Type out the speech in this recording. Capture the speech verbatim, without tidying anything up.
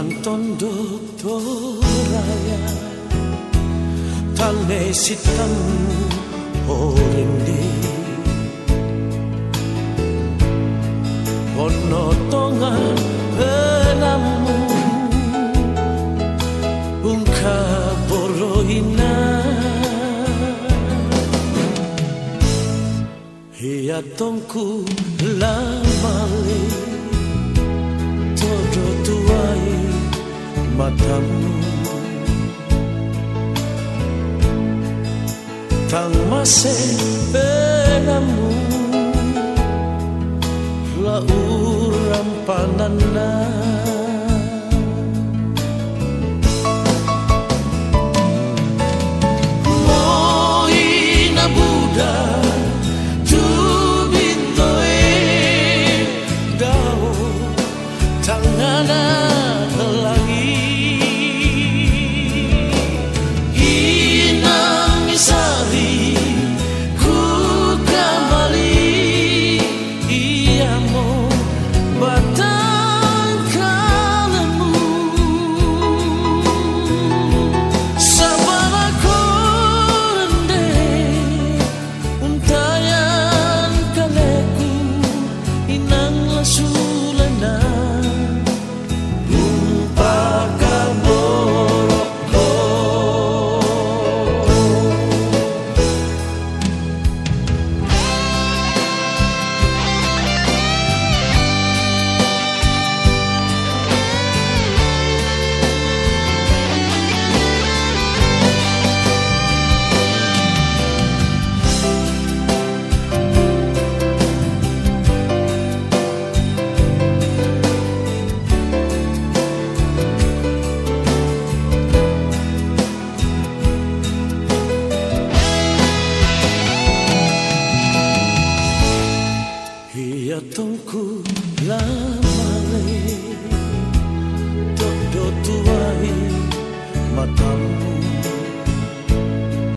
Tanton doktoraya tanesitan horindi onotongan penamu unka boroina hiatongku lamali todo tuai matamu tan mase penamu la uram panana moi na buda tu bintoe dao tangana. Lamale todo tuai matamu